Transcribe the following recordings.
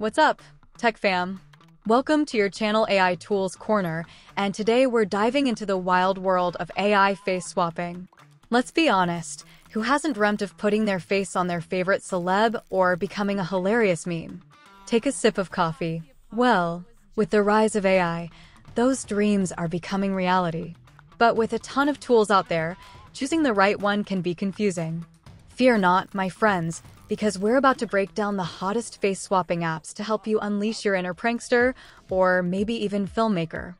What's up, tech fam? Welcome to your channel AI Tools Corner, and today we're diving into the wild world of AI face swapping. Let's be honest, who hasn't dreamt of putting their face on their favorite celeb or becoming a hilarious meme? Take a sip of coffee. Well, with the rise of AI, those dreams are becoming reality. But with a ton of tools out there, choosing the right one can be confusing. Fear not, my friends, because we're about to break down the hottest face-swapping apps to help you unleash your inner prankster, or maybe even filmmaker.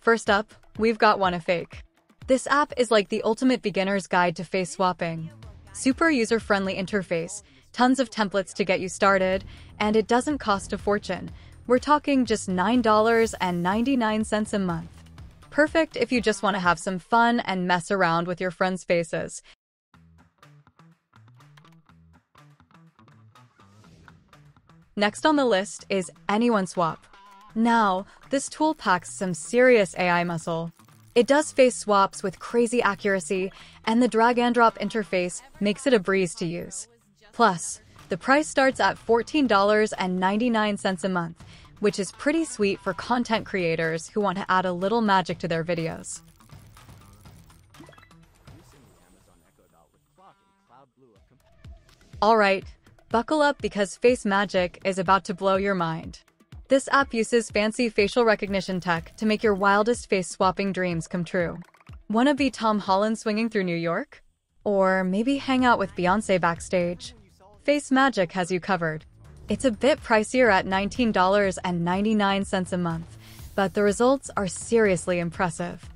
First up, we've got WannaFake. This app is like the ultimate beginner's guide to face swapping. Super user-friendly interface, tons of templates to get you started, and it doesn't cost a fortune. We're talking just $9.99 a month. Perfect if you just want to have some fun and mess around with your friends' faces. Next on the list is AnyoneSwap. Now, this tool packs some serious AI muscle. It does face swaps with crazy accuracy, and the drag-and-drop interface makes it a breeze to use. Plus, the price starts at $14.99 a month, which is pretty sweet for content creators who want to add a little magic to their videos. All right, buckle up because Face Magic is about to blow your mind. This app uses fancy facial recognition tech to make your wildest face-swapping dreams come true. Wanna be Tom Holland swinging through New York? Or maybe hang out with Beyoncé backstage? Face Magic has you covered. It's a bit pricier at $19.99 a month, but the results are seriously impressive.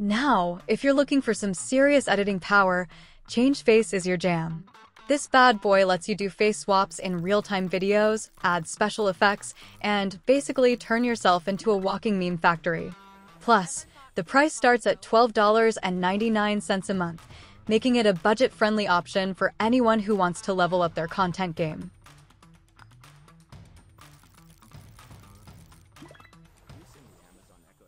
Now, if you're looking for some serious editing power, ChangeFace is your jam. This bad boy lets you do face swaps in real-time videos, add special effects, and basically turn yourself into a walking meme factory. Plus, the price starts at $12.99 a month, making it a budget-friendly option for anyone who wants to level up their content game.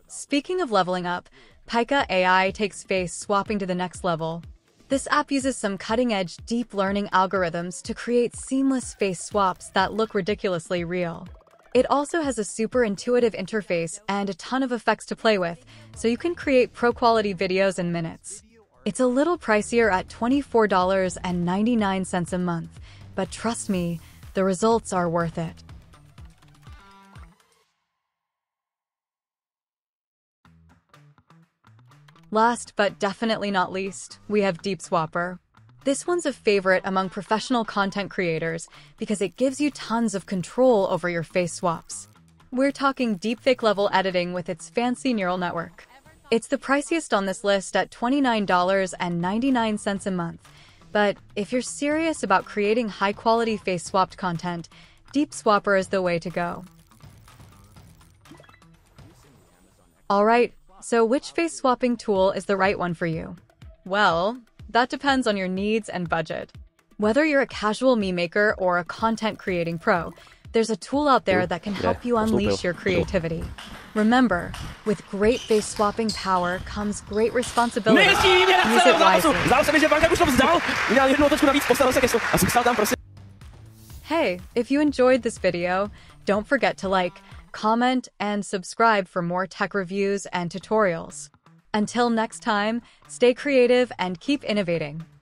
Speaking of leveling up, Pica AI takes face swapping to the next level. This app uses some cutting-edge deep learning algorithms to create seamless face swaps that look ridiculously real. It also has a super intuitive interface and a ton of effects to play with, so you can create pro-quality videos in minutes. It's a little pricier at $24.99 a month, but trust me, the results are worth it. Last but definitely not least, we have DeepSwapper. This one's a favorite among professional content creators because it gives you tons of control over your face swaps. We're talking deepfake-level editing with its fancy neural network. It's the priciest on this list at $29.99 a month, but if you're serious about creating high-quality face-swapped content, DeepSwapper is the way to go. All right, so which face-swapping tool is the right one for you? Well, that depends on your needs and budget. Whether you're a casual meme maker or a content creating pro, there's a tool out there that can help you unleash your creativity. Remember, with great face swapping power comes great responsibility. Use it wisely. Hey, if you enjoyed this video, don't forget to like, comment, and subscribe for more tech reviews and tutorials. Until next time, stay creative and keep innovating.